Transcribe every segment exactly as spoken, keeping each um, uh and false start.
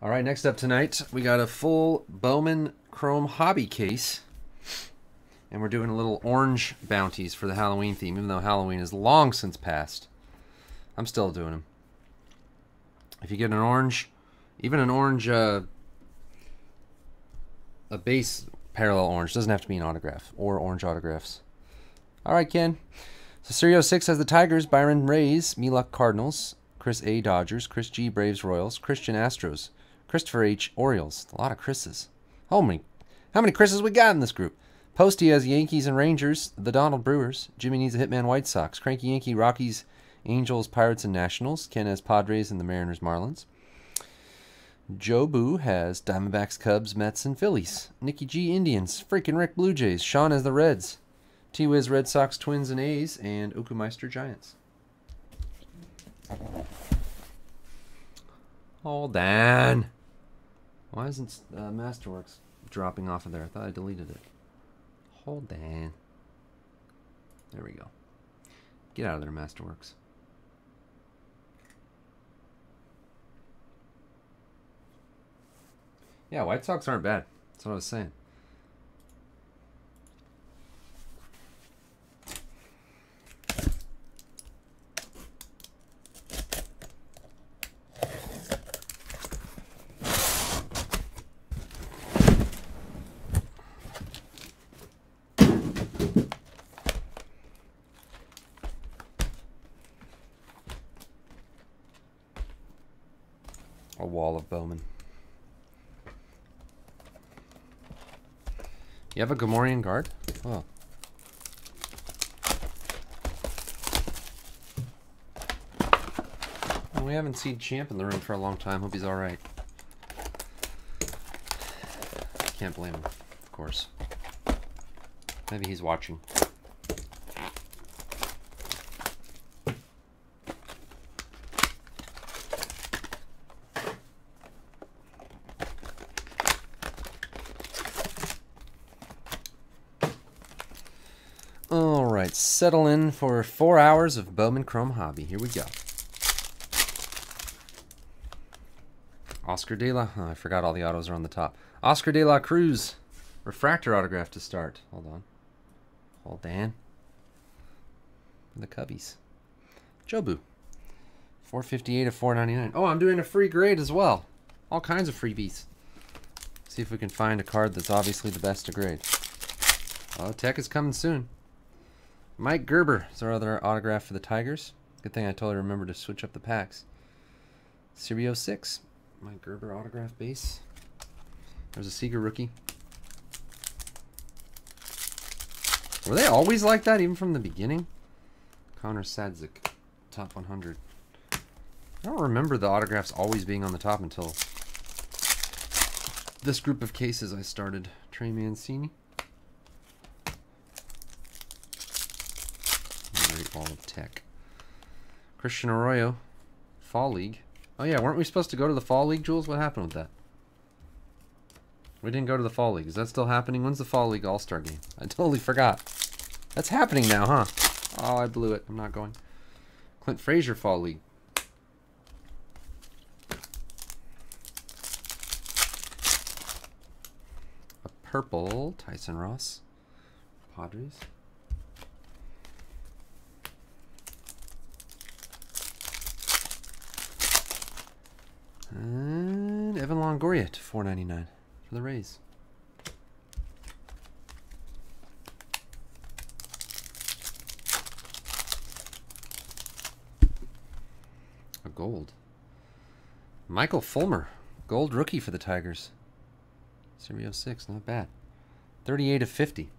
All right, next up tonight, we got a full Bowman Chrome hobby case. And we're doing a little orange bounties for the Halloween theme, even though Halloween is long since passed. I'm still doing them. If you get an orange, even an orange, uh, a base parallel orange, doesn't have to be an autograph or orange autographs. All right, Ken. So Serio six has the Tigers, Byron Rays, Milok Cardinals, Chris A. Dodgers, Chris G. Braves Royals, Christian Astros, Christopher H. Orioles. A lot of Chris's. How many, how many Chris's we got in this group? Posty has Yankees and Rangers, the Donald Brewers, Jimmy Needs a Hitman White Sox, Cranky Yankee, Rockies, Angels, Pirates, and Nationals. Ken has Padres and the Mariners Marlins. Joe Boo has Diamondbacks, Cubs, Mets, and Phillies. Nikki G, Indians. Freaking Rick, Blue Jays. Sean has the Reds. T-Wiz, Red Sox, Twins, and A's. And Okumeister, Giants. Hold on. Why isn't uh, Masterworks dropping off of there? I thought I deleted it. Hold on. There we go. Get out of there, Masterworks. Yeah, White Sox aren't bad. That's what I was saying. A wall of Bowman. You have a Gamorrean Guard? Oh. Well, we haven't seen Champ in the room for a long time. Hope he's alright. Can't blame him, of course. Maybe he's watching. Settle in for four hours of Bowman Chrome hobby. Here we go. Oscar De La... Oh, I forgot all the autos are on the top. Oscar De La Cruz. Refractor autograph to start. Hold on. Hold on. The Cubbies. Jobu. four fifty-eight of four ninety-nine. Oh, I'm doing a free grade as well. All kinds of freebies. See if we can find a card that's obviously the best to grade. Oh, tech is coming soon. Mike Gerber is our other autograph for the Tigers. Good thing I totally remembered to switch up the packs. Serio six. Mike Gerber autograph base. There's a Seager rookie. Were they always like that, even from the beginning? Connor Sadzik, top one hundred. I don't remember the autographs always being on the top until this group of cases I started. Trey Mancini. All of tech. Christian Arroyo, Fall League. Oh yeah, weren't we supposed to go to the Fall League, Jules? What happened with that? We didn't go to the Fall League. Is that still happening? When's the Fall League All-Star game? I totally forgot. That's happening now, huh? Oh, I blew it. I'm not going. Clint Frazier Fall League. A purple Tyson Ross. Padres. And Evan Longoria to four ninety-nine for the Rays. A gold. Michael Fulmer, gold rookie for the Tigers. Serio six, not bad. thirty-eight of fifty.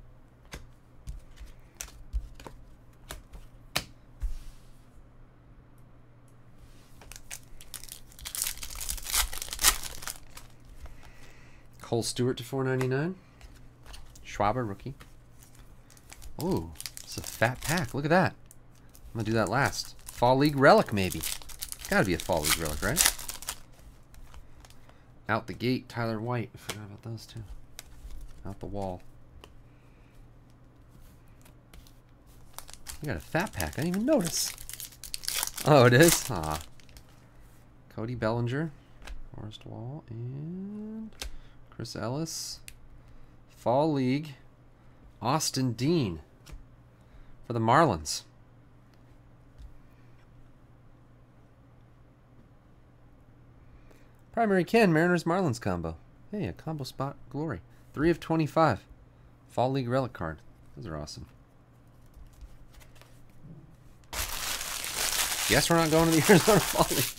Cole Stewart to four ninety-nine. Schwarber rookie. Oh, it's a fat pack. Look at that. I'm going to do that last. Fall League Relic, maybe. Got to be a Fall League Relic, right? Out the gate, Tyler White. I forgot about those two. Out the wall. We got a fat pack. I didn't even notice. Oh, it is? Aw. Cody Bellinger. Forest Wall and Chris Ellis. Fall League, Austin Dean for the Marlins. Primary Ken, Mariners Marlins combo. Hey, a combo spot glory. three of twenty-five. Fall League relic card. Those are awesome. Guess we're not going to the Arizona Fall League.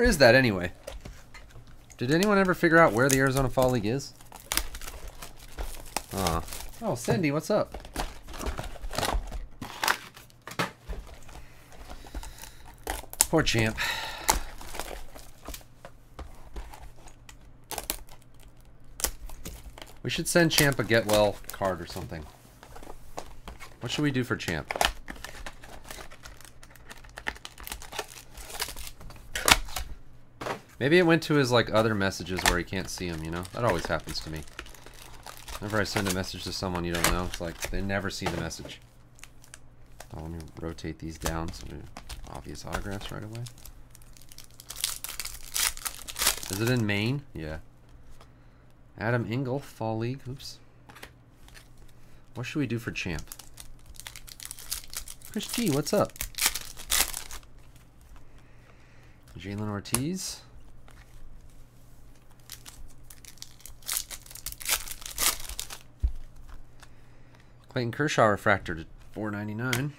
Where is that anyway? Did anyone ever figure out where the Arizona Fall League is? Uh, oh, Cindy, what's up? Poor champ. We should send Champ a get well card or something. What should we do for Champ? Maybe it went to his like other messages where he can't see them, you know? That always happens to me. Whenever I send a message to someone you don't know, it's like they never see the message. Oh, let me rotate these down so they're obvious autographs right away. Is it in Maine? Yeah. Adam Engel, Fall League. Oops. What should we do for Champ? Chris G, what's up? Jalen Ortiz. Clayton Kershaw refractor to four ninety-nine.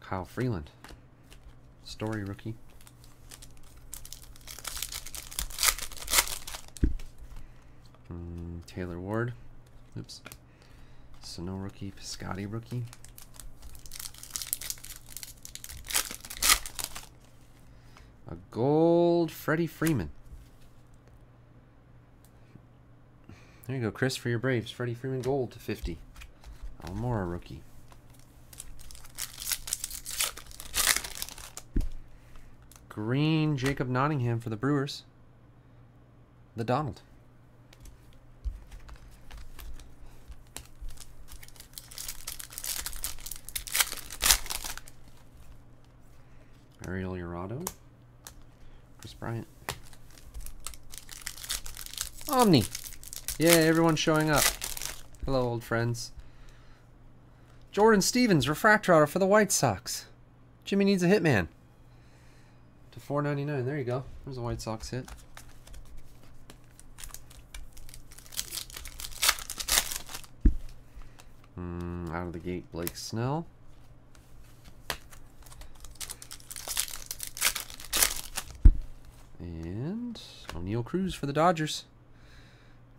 Kyle Freeland. Story rookie. Mm, Taylor Ward. Oops. Sano rookie. Piscotty rookie. A gold Freddie Freeman. There you go, Chris, for your Braves. Freddie Freeman gold to fifty. Almora rookie. Green Jacob Nottingham for the Brewers. The Donald. Ariel Urado. Chris Bryant. Omni. Yeah, everyone's showing up. Hello, old friends. Jordan Stevens, refractor auto for the White Sox. Jimmy needs a hitman. To four ninety-nine. There you go. There's a White Sox hit. Mm, out of the gate, Blake Snell. And O'Neill Cruz for the Dodgers.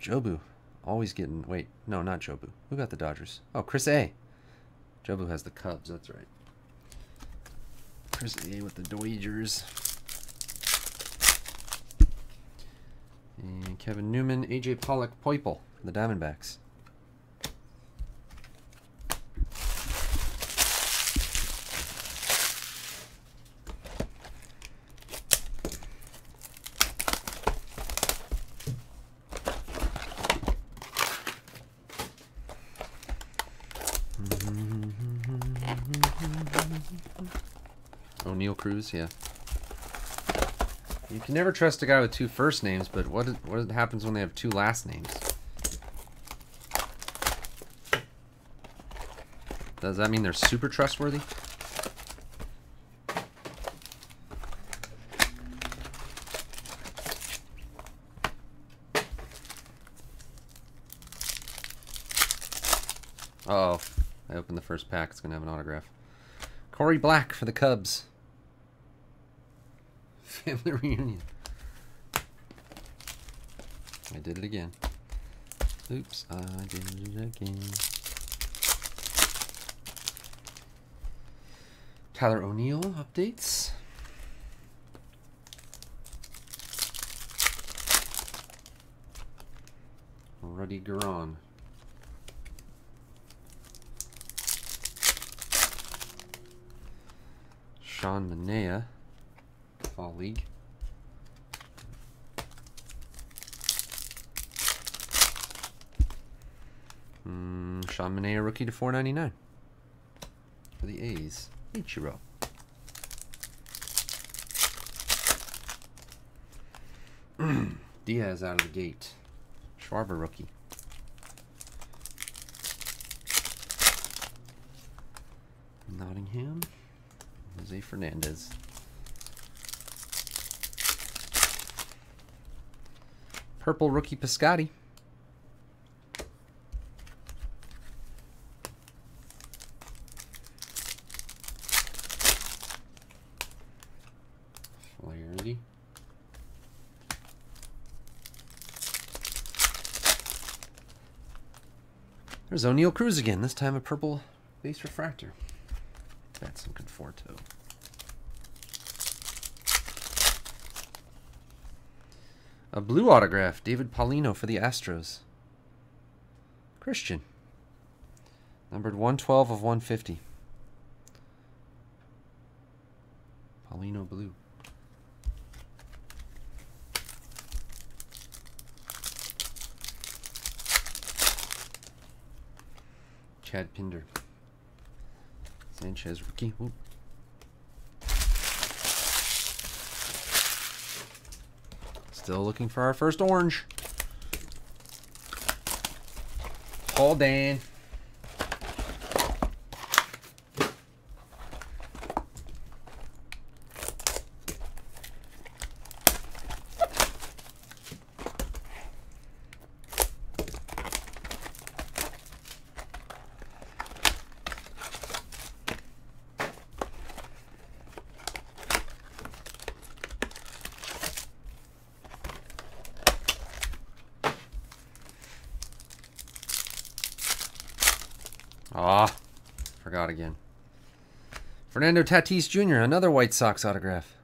Jobu. Always getting... Wait. No, not Jobu. Who got the Dodgers? Oh, Chris A. Jobu has the Cubs. That's right. Chris A with the Dodgers. And Kevin Newman, A J Pollock, Poipel, the Diamondbacks. O'Neill Cruz, yeah. You can never trust a guy with two first names, but what what happens when they have two last names? Does that mean they're super trustworthy? Uh-oh. I opened the first pack. It's going to have an autograph. Corey Black for the Cubs. Family reunion. I did it again. Oops, I did it again. Tyler O'Neill updates. Ruddy Guerrón. Sean Manaea. Fall League. Mm, Sean Manaea rookie to four ninety-nine. for the A's, Ichiro. Diaz out of the gate. Schwarber rookie. Nottingham. Jose Fernandez. Purple rookie Piscotty. Flaherty. There's O'Neill Cruz again, this time a purple base refractor. That's some Conforto. A blue autograph, David Paulino for the Astros. Christian. Numbered one twelve of one fifty. Paulino blue. Chad Pinder. Sanchez rookie. Ooh. Still looking for our first orange. Paul Dan. Ah, forgot again. Fernando Tatis Junior, another White Sox autograph.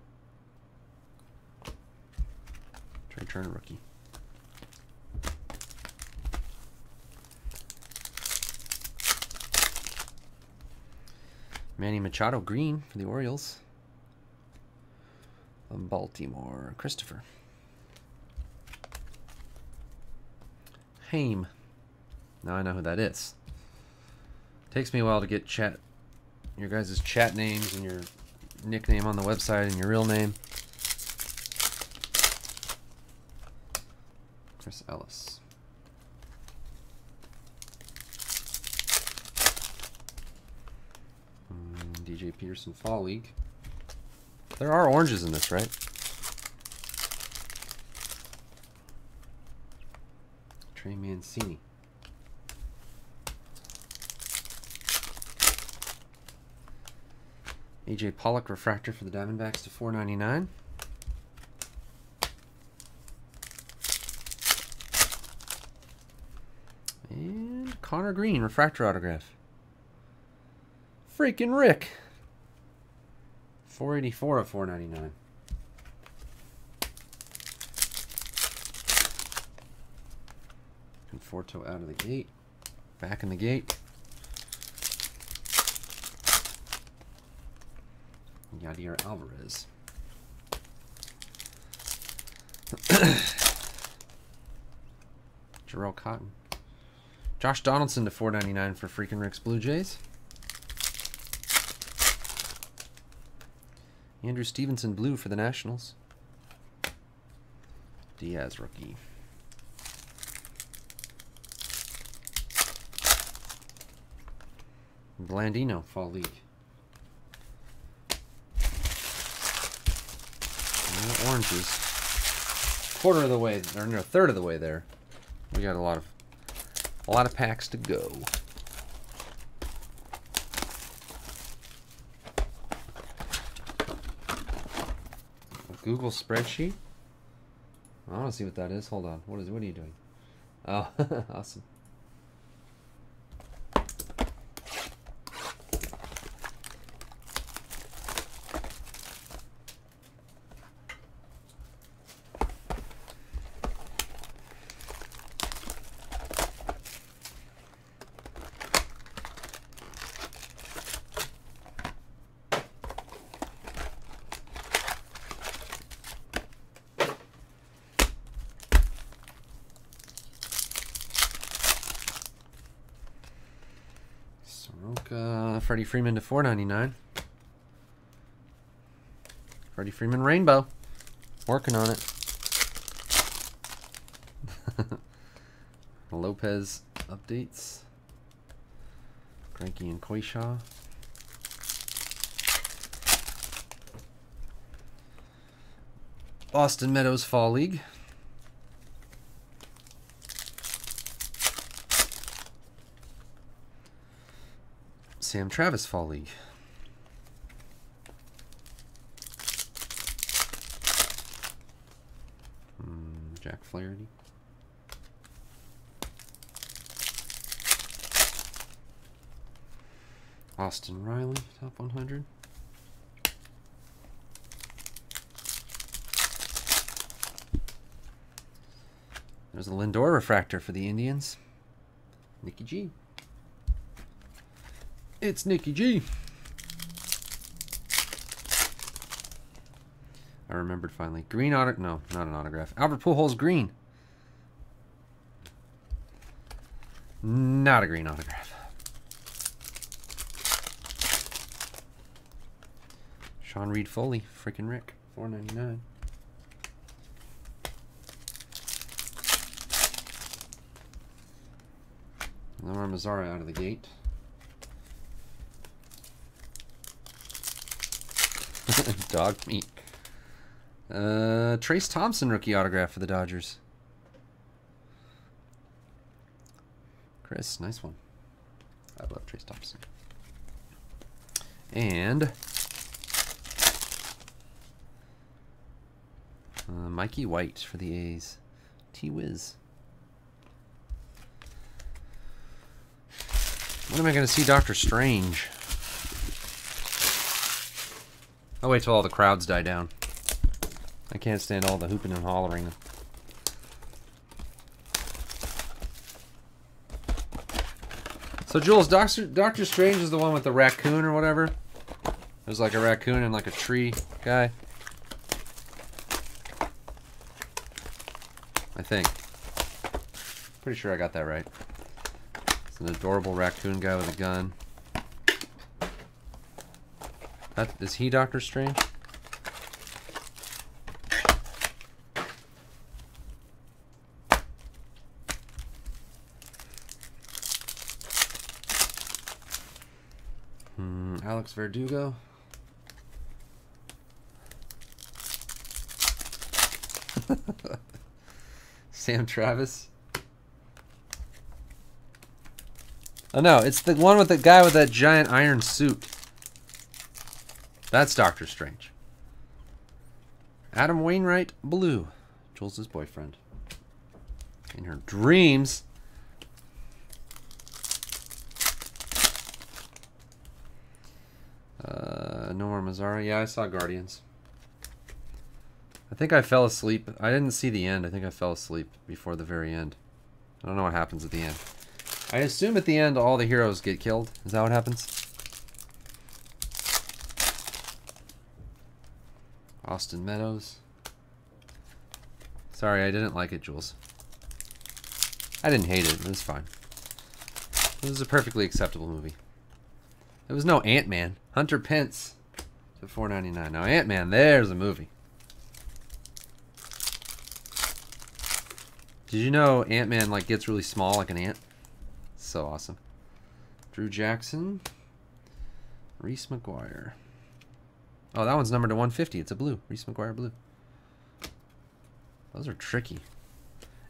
Trey Turner rookie. Manny Machado green for the Orioles. From Baltimore, Christopher. Haim. Now I know who that is. Takes me a while to get chat, your guys' chat names and your nickname on the website and your real name. Chris Ellis. Mm, D J Peterson Fall League. There are oranges in this, right? Trey Mancini. A J Pollock refractor for the Diamondbacks to four ninety-nine. And Connor Green refractor autograph. Freaking Rick. four eighty-four of four ninety-nine. Conforto out of the gate. Back in the gate. Yadier Alvarez. Jarrell Cotton. Josh Donaldson to four ninety-nine for freaking Rick's Blue Jays. Andrew Stevenson blue for the Nationals. Diaz rookie. Blandino Fall League. Oranges. Quarter of the way, or no, third of the way there. We got a lot of a lot of packs to go. A Google spreadsheet. I want to see what that is. Hold on. What is? What are you doing? Oh, awesome. Freddie Freeman to four ninety-nine. Freddie Freeman Rainbow. Working on it. Lopez updates. Greinke and Kershaw. Austin Meadows Fall League. Sam Travis Fall League. Mm, Jack Flaherty. Austin Riley, top one hundred. There's a Lindor refractor for the Indians. Nicky G. It's Nicky G. I remembered finally. Green autograph. No, not an autograph. Albert Pujols green. Not a green autograph. Sean Reed Foley, freaking Rick, four ninety-nine. Nomar Mazara out of the gate. Dog meat. Uh, Trayce Thompson rookie autograph for the Dodgers. Chris, nice one. I love Trayce Thompson. And uh, Mikey White for the A's. T-Wiz. When am I going to see Doctor Strange? I'll wait till all the crowds die down. I can't stand all the hooping and hollering. So Jules, Doctor Doctor Strange is the one with the raccoon or whatever. There's like a raccoon and like a tree guy. I think. Pretty sure I got that right. An adorable raccoon guy with a gun. That, is he Doctor Strange? Hmm, Alex Verdugo. Sam Travis. Oh no, it's the one with the guy with that giant iron suit. That's Doctor Strange. Adam Wainwright Blue, Jules' boyfriend. In her dreams. Uh, Nomar Mazara. Yeah, I saw Guardians. I think I fell asleep. I didn't see the end. I think I fell asleep before the very end. I don't know what happens at the end. I assume at the end all the heroes get killed. Is that what happens? Austin Meadows. Sorry, I didn't like it, Jules. I didn't hate it. It was fine. This is a perfectly acceptable movie. There was no Ant-Man. Hunter Pence to four ninety-nine. Now Ant-Man, there's a movie. Did you know Ant-Man like gets really small like an ant? So awesome. Drew Jackson. Reese McGuire. Oh, that one's numbered to one fifty. It's a blue. Reese McGuire blue. Those are tricky.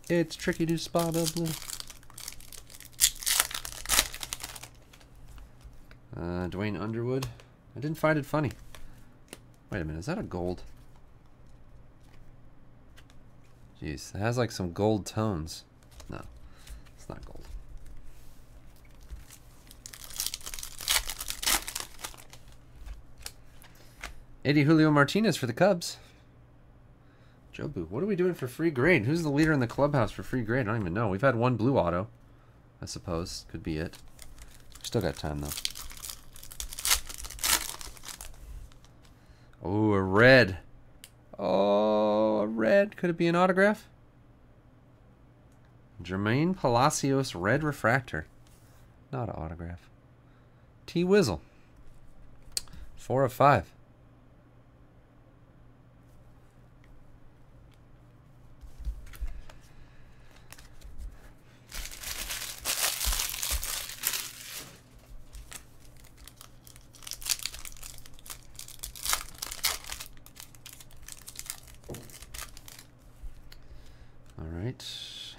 It's tricky to spot a blue. Uh, Dwayne Underwood. I didn't find it funny. Wait a minute. Is that a gold? Jeez. It has like some gold tones. No. It's not gold. Eddie Julio Martinez for the Cubs. Jobu, what are we doing for free grade? Who's the leader in the clubhouse for free grade? I don't even know. We've had one blue auto, I suppose. Could be it. Still got time, though. Oh, a red. Oh, a red. Could it be an autograph? Jermaine Palacios, red refractor. Not an autograph. T-Wizzle. Four of five.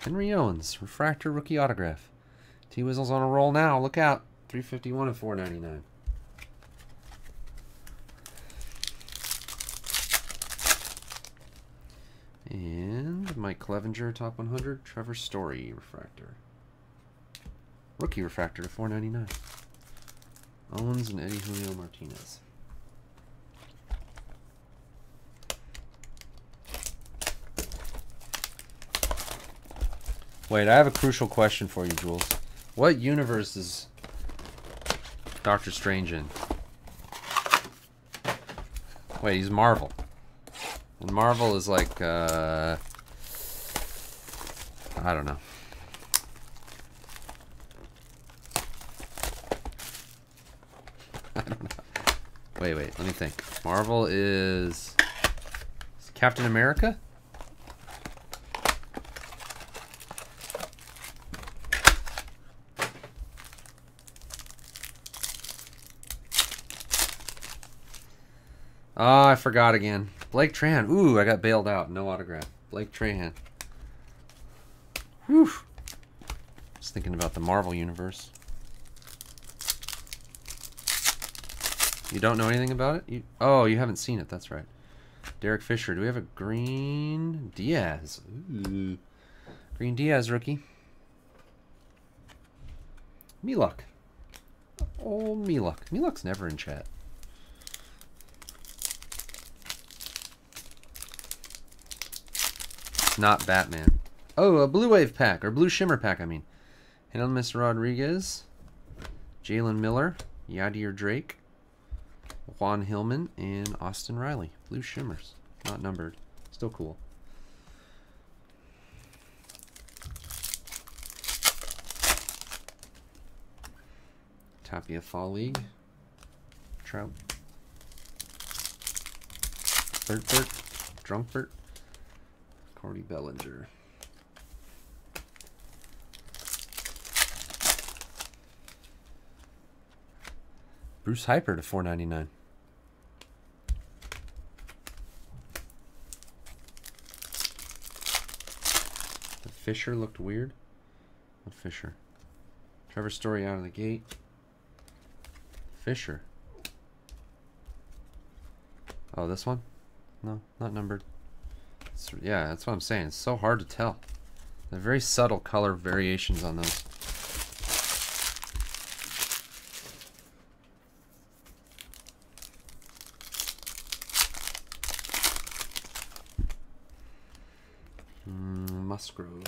Henry Owens, refractor rookie autograph. T-Wizzle's on a roll now. Look out. three fifty-one and four ninety-nine. And Mike Clevenger, top one hundred. Trevor Story, refractor. Rookie refractor to four ninety-nine. Owens and Eddie Julio Martinez. Wait, I have a crucial question for you, Jules. What universe is Doctor Strange in? Wait, he's Marvel. And Marvel is like, uh... I don't know. I don't know. Wait, wait, let me think. Marvel is... is Captain America? Oh, I forgot again. Blake Trahan. Ooh, I got bailed out. No autograph. Blake Trahan. Whew. Just thinking about the Marvel Universe. You don't know anything about it? You, oh, you haven't seen it. That's right. Derek Fisher. Do we have a green Diaz? Ooh. Green Diaz rookie. Milok. Oh, Milok. Milok's never in chat. Not Batman. Oh, a Blue Wave pack, or Blue Shimmer pack, I mean. Helmis Rodriguez, Jalen Miller, Yadier Drake, Juan Hillman, and Austin Riley. Blue Shimmers. Not numbered. Still cool. Tapia Fall League. Trout. Bert Bert. Drunk Bert. Cody Bellinger. Bruce Hyper to four ninety-nine. The Fisher looked weird. What Fisher? Trevor Story out of the gate. Fisher. Oh, this one? No, not numbered. Yeah, that's what I'm saying. It's so hard to tell. They're very subtle color variations on those. Mm, Musgrove.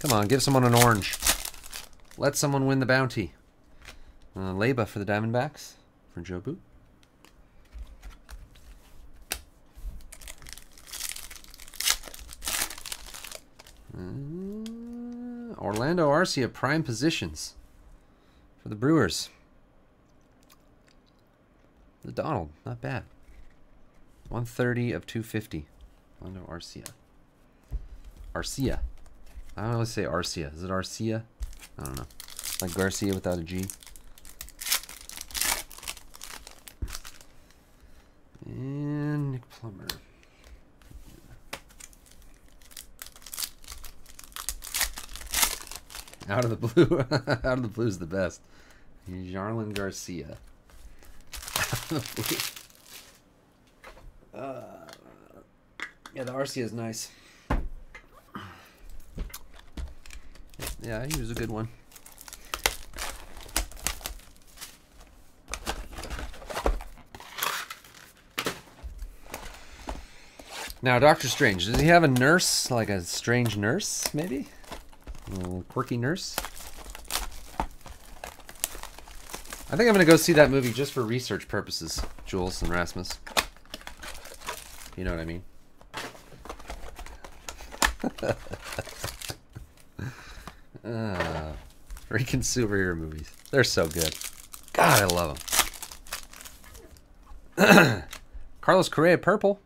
Come on, give someone an orange. Let someone win the bounty. Uh, Leyba for the Diamondbacks. For Joe Boot. Orlando Arcia, prime positions for the Brewers. The Donald, not bad. one thirty of two fifty. Orlando Arcia. Arcia. I don't always say Arcia. Is it Arcia? I don't know. Like Garcia without a G. And Nick Plummer. Out of the blue, out of the blue is the best. Jarlin Garcia. uh, yeah, the Arcia is nice. Yeah, he was a good one. Now, Doctor Strange, does he have a nurse, like a strange nurse, maybe? A little quirky nurse. I think I'm going to go see that movie just for research purposes, Jules and Rasmus. You know what I mean. uh, freaking superhero movies. They're so good. God, I love them. Carlos Correa, purple.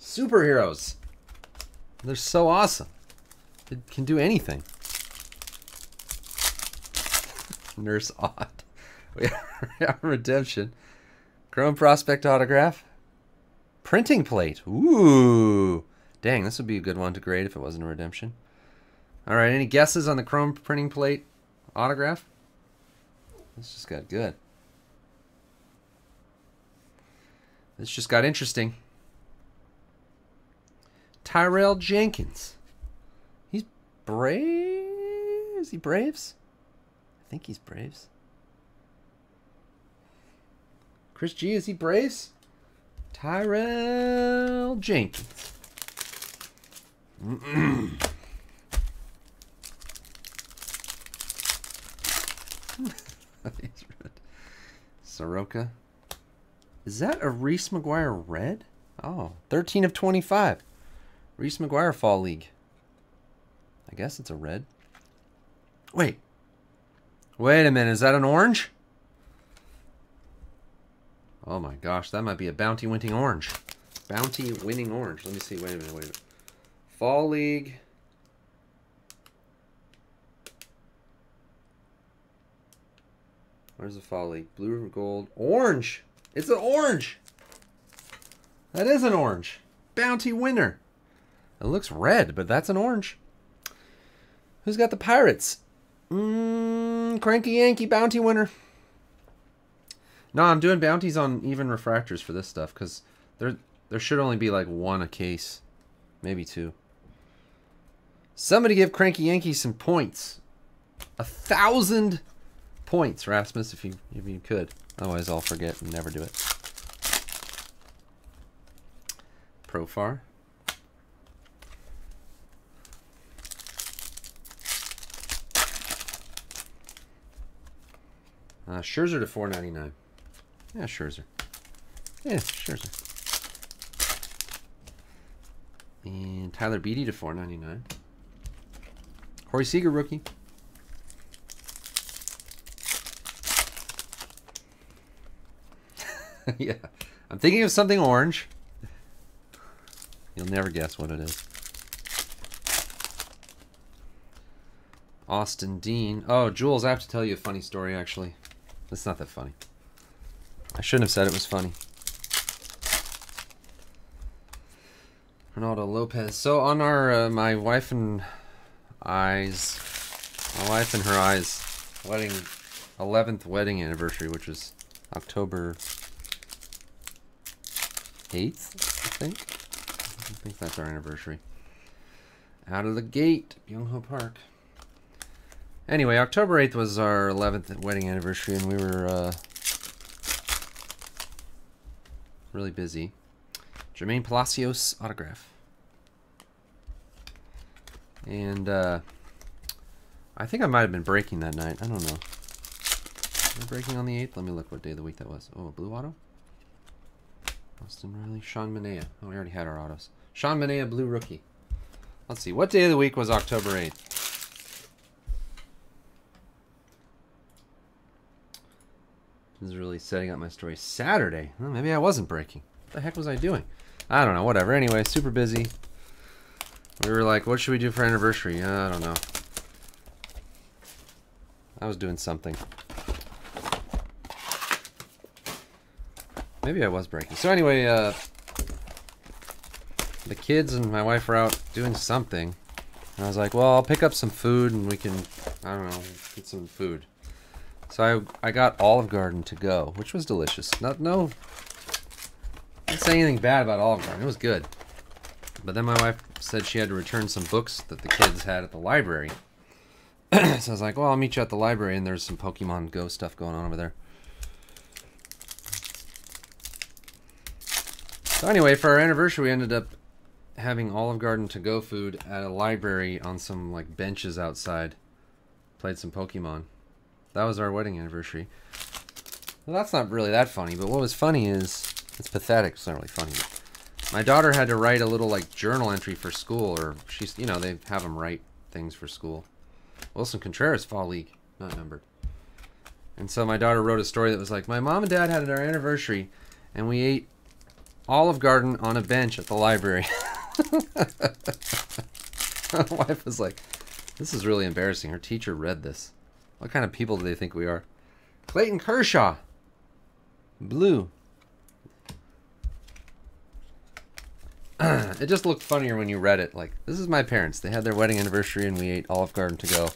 Superheroes. They're so awesome. They can do anything. Nurse Odd. We have redemption. Chrome prospect autograph. Printing plate. Ooh. Dang, this would be a good one to grade if it wasn't a redemption. All right, any guesses on the Chrome printing plate autograph? This just got good. This just got interesting. Tyrell Jenkins. He's Braves? Is he Braves? I think he's Braves. Chris G, is he Braves? Tyrell Jenkins. He's red. Soroka. Is that a Reese McGuire red? Oh, thirteen of twenty-five. Reese McGuire Fall League. I guess it's a red. Wait. Wait a minute. Is that an orange? Oh my gosh. That might be a bounty winning orange. Bounty winning orange. Let me see. Wait a minute. Wait a minute. Fall League. Where's the Fall League? Blue or gold? Orange. It's an orange. That is an orange. Bounty winner. It looks red, but that's an orange. Who's got the Pirates? Mmm, Cranky Yankee bounty winner. No, I'm doing bounties on even refractors for this stuff, because there, there should only be like one a case. Maybe two. Somebody give Cranky Yankee some points. A thousand points, Rasmus, if you, if you could. Otherwise, I'll forget and never do it. Profar. Uh, Scherzer to four ninety-nine. Yeah, Scherzer. Yeah, Scherzer. And Tyler Beatty to four ninety-nine. Corey Seager rookie. Yeah, I'm thinking of something orange. You'll never guess what it is. Austin Dean. Oh, Jules, I have to tell you a funny story, actually. It's not that funny. I shouldn't have said it was funny. Ronaldo Lopez. So on our, uh, my wife and I's, my wife and her I's wedding, eleventh wedding anniversary, which was October eighth, I think. I think that's our anniversary. Out of the gate, Byung-ho Park. Anyway, October eighth was our eleventh wedding anniversary, and we were uh, really busy. Jermaine Palacios autograph. And uh, I think I might have been breaking that night. I don't know. Am I breaking on the eighth? Let me look what day of the week that was. Oh, a blue auto? Austin Riley. Sean Manaea. Oh, we already had our autos. Sean Manaea, blue rookie. Let's see. What day of the week was October eighth? This is really setting up my story. Saturday. Well, maybe I wasn't breaking. What the heck was I doing? I don't know. Whatever. Anyway, super busy. We were like, what should we do for anniversary? Uh, I don't know. I was doing something. Maybe I was breaking. So anyway, uh, the kids and my wife were out doing something. And I was like, well, I'll pick up some food and we can, I don't know, get some food. So I, I got Olive Garden to go, which was delicious. Not, no, not saying anything bad about Olive Garden. It was good. But then my wife said she had to return some books that the kids had at the library. So I was like, well, I'll meet you at the library, and there's some Pokemon Go stuff going on over there. So anyway, for our anniversary, we ended up having Olive Garden to go food at a library on some like benches outside. Played some Pokemon. That was our wedding anniversary. Well, that's not really that funny, but what was funny is, it's pathetic, it's not really funny. My daughter had to write a little like journal entry for school, or she's, you know, they have them write things for school. Wilson Contreras, Fall League, not numbered. And so my daughter wrote a story that was like, my mom and dad had our anniversary, and we ate Olive Garden on a bench at the library. My wife was like, this is really embarrassing. Her teacher read this. What kind of people do they think we are? Clayton Kershaw. Blue. It just looked funnier when you read it. Like, this is my parents. They had their wedding anniversary, and we ate Olive Garden to go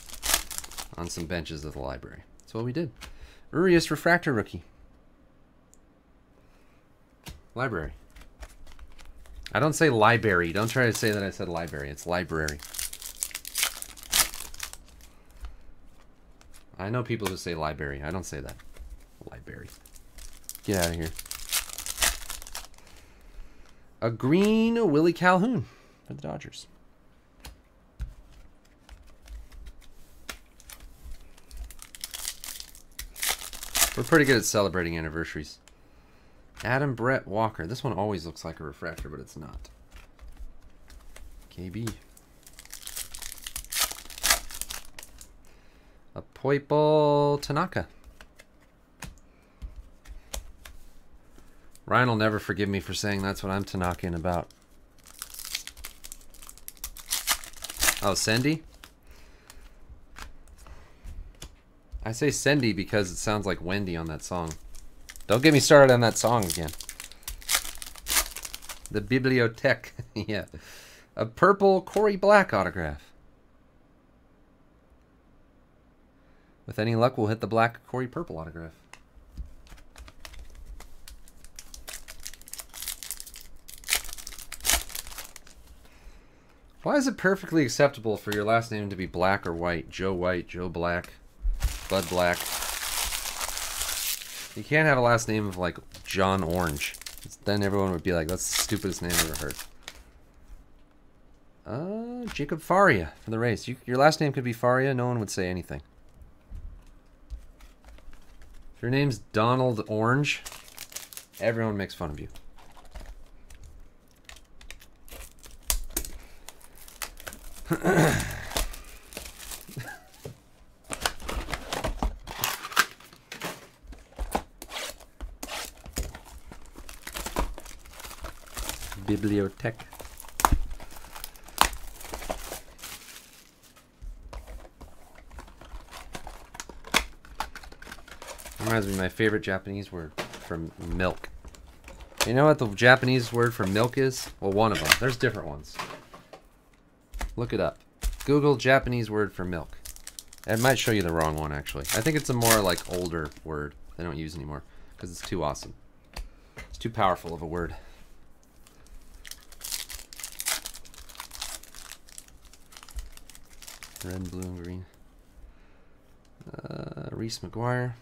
on some benches at the library. That's what we did. Urias Refractor Rookie. Library. I don't say library. Don't try to say that I said library. It's library. I know people who say library. I don't say that. Library. Get out of here. A green Willie Calhoun for the Dodgers. We're pretty good at celebrating anniversaries. Adam Brett Walker. This one always looks like a refractor, but it's not. K B. A Poipel Tanaka. Ryan will never forgive me for saying that's what I'm Tanaka-ing about. Oh, Sendy? I say Sendy because it sounds like Wendy on that song. Don't get me started on that song again. The Bibliothèque. Yeah. A purple Corey Black autograph. With any luck, we'll hit the black Corey Purple autograph. Why is it perfectly acceptable for your last name to be Black or White? Joe White, Joe Black, Bud Black. You can't have a last name of, like, John Orange. Then everyone would be like, that's the stupidest name I've ever heard. Uh, Jacob Faria for the Rays. You, your last name could be Faria. No one would say anything. If your name's Donald Orange, everyone makes fun of you. Bibliothèque. Reminds me of my favorite Japanese word for milk. You know what the Japanese word for milk is? Well, one of them. There's different ones. Look it up. Google Japanese word for milk. It might show you the wrong one, actually. I think it's a more, like, older word they don't use anymore because it's too awesome. It's too powerful of a word. Red, blue, and green. Uh, Reese McGuire.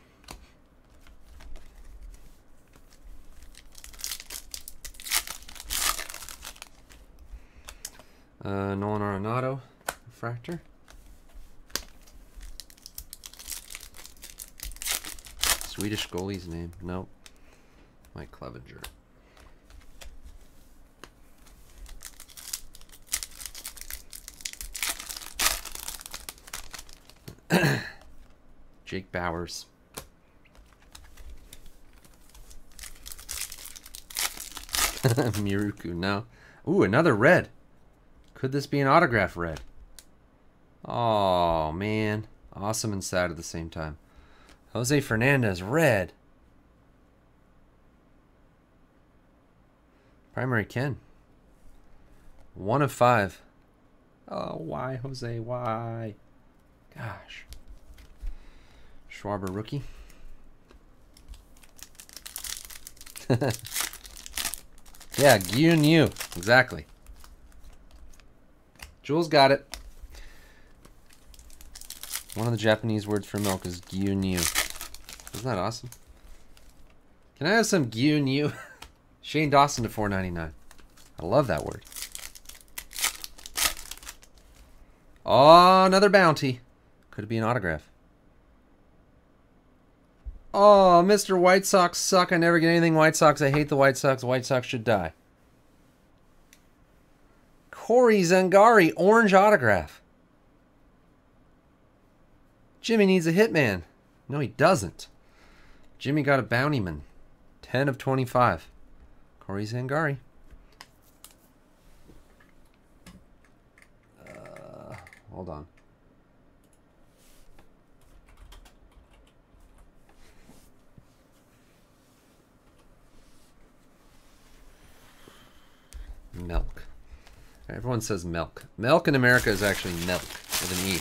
Uh, Nolan Arenado. Refractor. Swedish goalie's name. Nope. Mike Clevenger. Jake Bowers. Miruku, no. Ooh, another red. Could this be an autograph red? Oh, man. Awesome and sad at the same time. Jose Fernandez, red. Primary Ken. One of five. Oh, why, Jose? Why? Gosh. Schwarber rookie. Yeah, Gyu New. Exactly. Jules got it. One of the Japanese words for milk is Gyu New. Isn't that awesome? Can I have some Gyu New? Shane Dawson to four ninety-nine. I love that word. Oh, another bounty. Could it be an autograph? Oh, Mister White Sox suck. I never get anything White Sox. I hate the White Sox. White Sox should die. Corey Zangari, orange autograph. Jimmy needs a hitman. No, he doesn't. Jimmy got a bounty man. ten of twenty-five. Corey Zangari. Uh, hold on. Milk. Everyone says milk. Milk in America is actually milk with an E.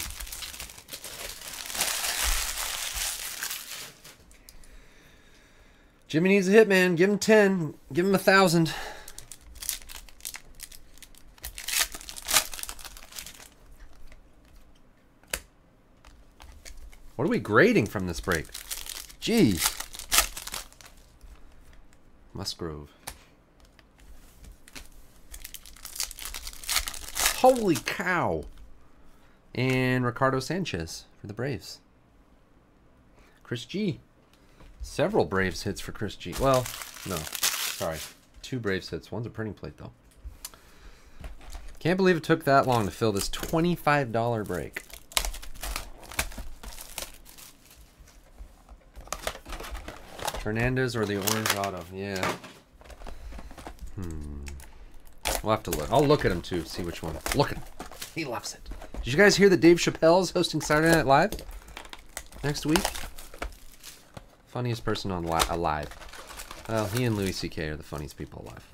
Jimmy needs a hit, man. Give him ten. Give him a thousand. What are we grading from this break? Jeez. Musgrove. Holy cow. And Ricardo Sanchez for the Braves. Chris G. Several Braves hits for Chris G. Well, no. Sorry. Two Braves hits. One's a printing plate, though. Can't believe it took that long to fill this twenty-five dollar break. Fernandez or the orange auto? Yeah. Hmm. We'll have to look. I'll look at him, too, see which one. Look at him. He loves it. Did you guys hear that Dave Chappelle's hosting Saturday Night Live next week? Funniest person on li alive. Well, he and Louis C K are the funniest people alive.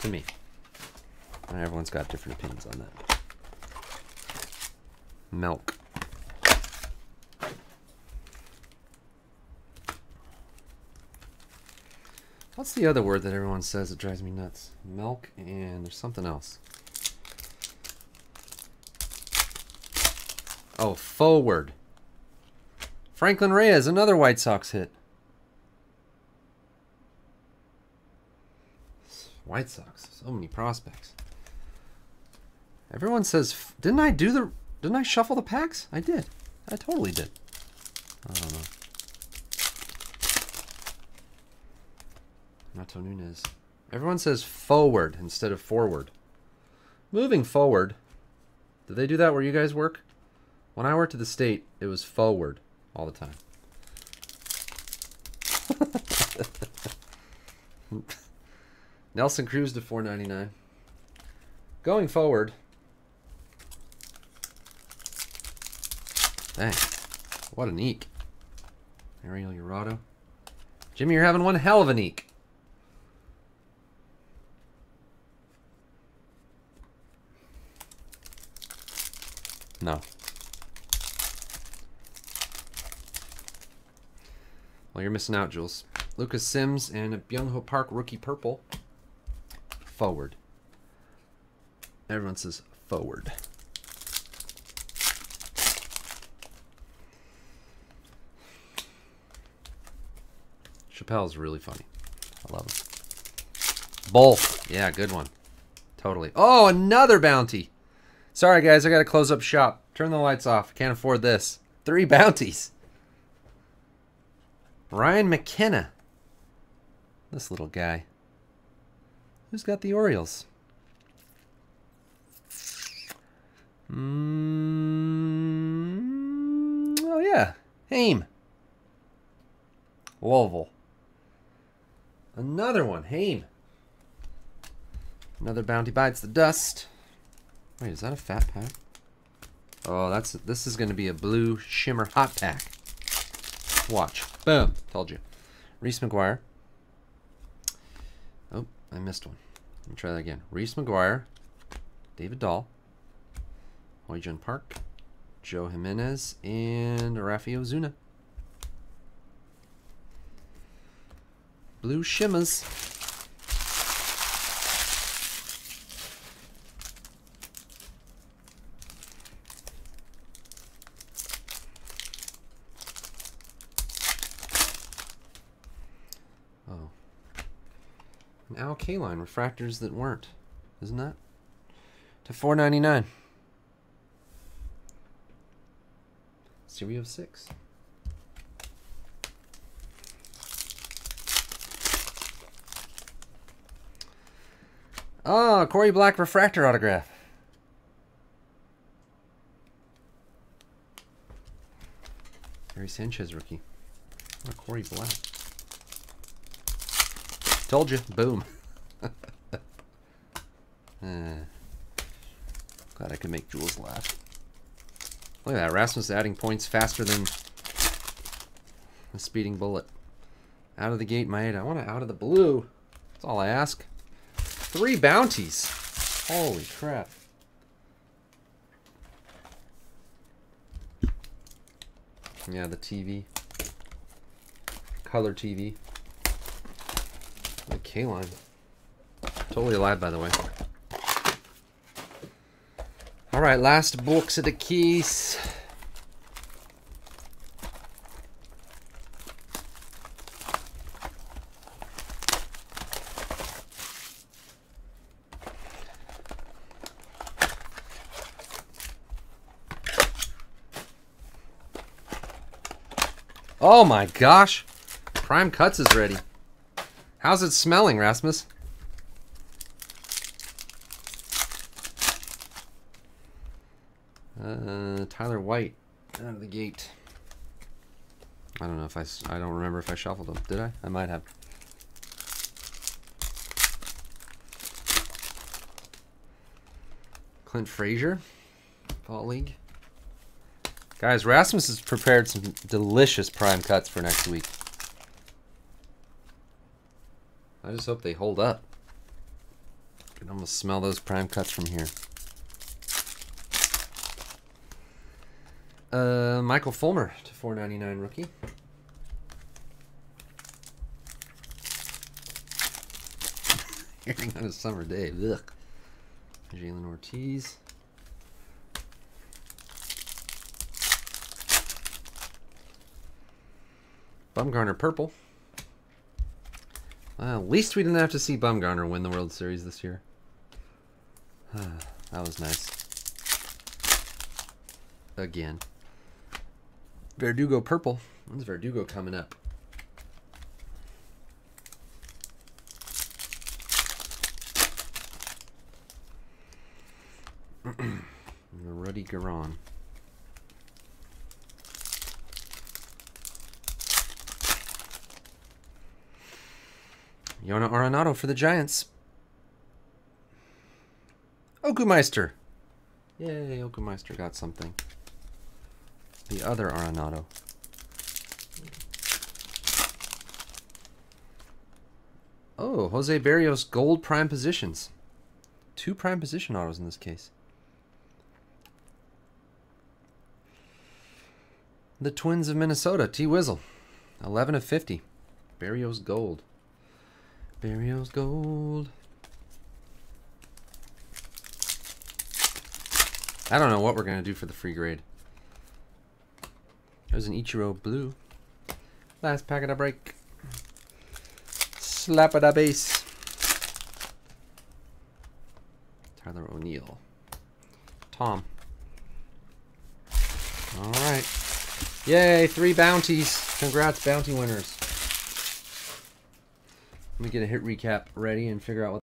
To me. Everyone's got different opinions on that. Milk. What's the other word that everyone says that drives me nuts? Milk and there's something else. Oh, forward. Franklin Reyes, another White Sox hit. White Sox, so many prospects. Everyone says, didn't I do the, didn't I shuffle the packs? I did. I totally did. I don't know. Renato Nunez. Everyone says forward instead of forward. Moving forward. Did they do that where you guys work? When I worked at the state, it was forward all the time. Nelson Cruz to four ninety-nine. Going forward. Dang. What an eek. Ariel Urado. Jimmy, you're having one hell of an eek. No. Well, you're missing out, Jules. Lucas Sims and a Byung-ho Park rookie purple. Forward. Everyone says forward. Chappelle's really funny. I love him. Bull. Yeah, good one. Totally. Oh, another bounty. Sorry, guys. I got to close up shop. Turn the lights off. Can't afford this. Three bounties. Ryan McKenna. This little guy. Who's got the Orioles? Mm, oh, yeah. Haim. Louisville. Another one. Haim. Another bounty bites the dust. Wait, is that a fat pack? Oh, that's this is going to be a blue shimmer hot pack. Watch. Boom. Told you. Reese McGuire. Oh, I missed one. Let me try that again. Reese McGuire. David Dahl. Hoijun Park. Joe Jimenez. And Rafi Ozuna. Blue shimmers. Al Kaline refractors that weren't, isn't that? To four ninety-nine. Series of six. Ah, oh, Corey Black refractor autograph. Harry Sanchez rookie. What a Corey Blau. Told you. Boom. uh, glad I could make Jules laugh. Look at that. Rasmus adding points faster than a speeding bullet. Out of the gate, Maeda. I want to out of the blue. That's all I ask. Three bounties. Holy crap. Yeah, the T V. Color T V. The K-line. Totally alive, by the way. Alright, last box of the keys. Oh my gosh! Prime Cuts is ready. How's it smelling, Rasmus? Uh, Tyler White out of the gate. I don't know if I. I don't remember if I shuffled them. Did I? I might have. Clint Frazier, Fall League. Guys, Rasmus has prepared some delicious prime cuts for next week. I just hope they hold up. I can almost smell those prime cuts from here. Uh, Michael Fulmer to four ninety-nine rookie. Hearing on a summer day. Ugh. Jalen Ortiz. Bumgarner purple. Well, at least we didn't have to see Bumgarner win the World Series this year. That was nice. Again. Verdugo purple. When's Verdugo coming up? Rudy Guerrón. Yonah Arenado for the Giants. Okumeister. Yay, Okumeister got something. The other Arenado. Oh, Jose Berrios gold prime positions. Two prime position autos in this case. The Twins of Minnesota, T. Wizzle. eleven of fifty. Berrios gold. Berrios gold. I don't know what we're going to do for the free grade. There's an Ichiro blue. Last packet I break. Slap it a base. Tyler O'Neill. Tom. All right. Yay, three bounties. Congrats, bounty winners. Let me get a hit recap ready and figure out what